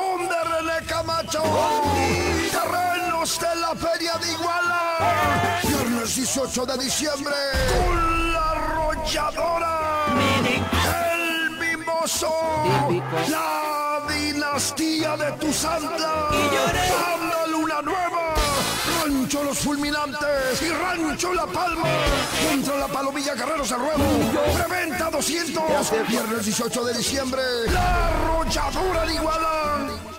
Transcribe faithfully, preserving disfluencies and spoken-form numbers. Limón de René Camacho. Terrenos de la feria de Iguala. Viernes dieciocho de diciembre. Con la arrolladora. El Mimoso. La dinastía de Tuzantla. Banda Luna Nueva. Rancho los fulminantes y Rancho la Palma contra la palma a Villa Carreros, Arruano. Preventa doscientos. Viernes dieciocho de diciembre. La arrolladora de Iguala.